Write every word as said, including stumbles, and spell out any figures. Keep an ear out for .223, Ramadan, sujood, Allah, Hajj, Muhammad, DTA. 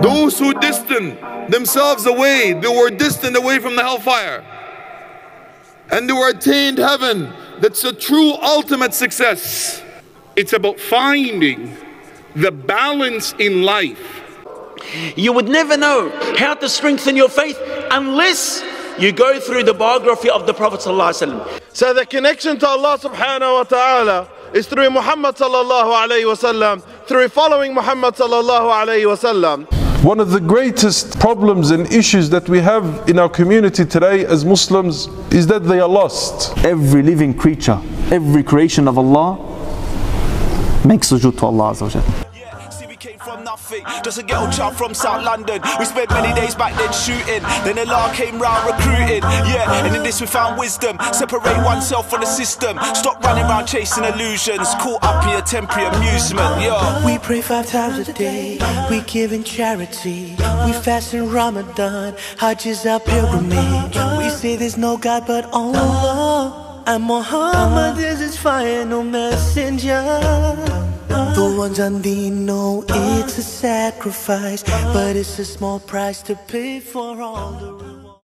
Those who distant themselves away, they were distant away from the hellfire, and they were attained heaven. That's a true ultimate success. It's about finding the balance in life. You would never know how to strengthen your faith unless you go through the biography of the Prophet ﷺ. So the connection to Allah subhanahu wa ta'ala is through Muhammad sallallahu alayhi wa sallam, through following Muhammad sallallahu alayhi wa sallam. One of the greatest problems and issues that we have in our community today as Muslims is that they are lost. Every living creature, every creation of Allah makes sujood to Allah azza wa jalla. From nothing, just a ghetto child from South London. We spent many days back then shooting, then Allah came round recruiting. Yeah, and in this we found wisdom. Separate oneself from the system. Stop running round chasing illusions, caught up in your temporary amusement. Yo. We pray five times a day, we give in charity, we fast in Ramadan, Hajj is our pilgrimage. We say there's no God but Allah, and Muhammad is his final messenger. The ones on thee know it's a sacrifice, but it's a small price to pay for all the